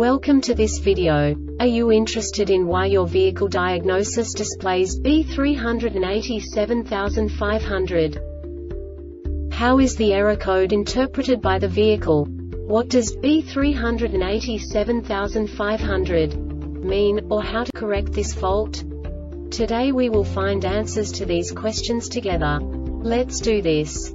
Welcome to this video. Are you interested in why your vehicle diagnosis displays B3875-00? How is the error code interpreted by the vehicle? What does B3875-00 mean, or how to correct this fault? Today we will find answers to these questions together. Let's do this.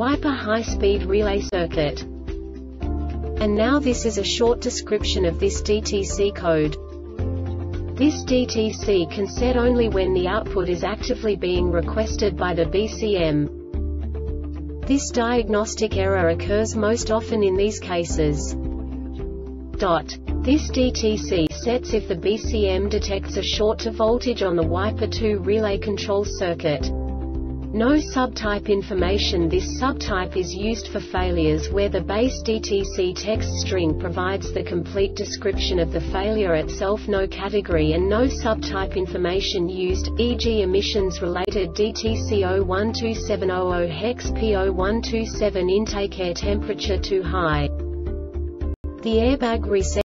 wiper high-speed relay circuit. And now this is a short description of this DTC code. This DTC can set only when the output is actively being requested by the BCM. This diagnostic error occurs most often in these cases. This DTC sets if the BCM detects a short to voltage on the wiper 2 relay control circuit. No subtype information. This subtype is used for failures where the base DTC text string provides the complete description of the failure itself. No category and no subtype information used, e.g. emissions-related DTC 012700 hex P0127 intake air temperature too high. The Airbag Reset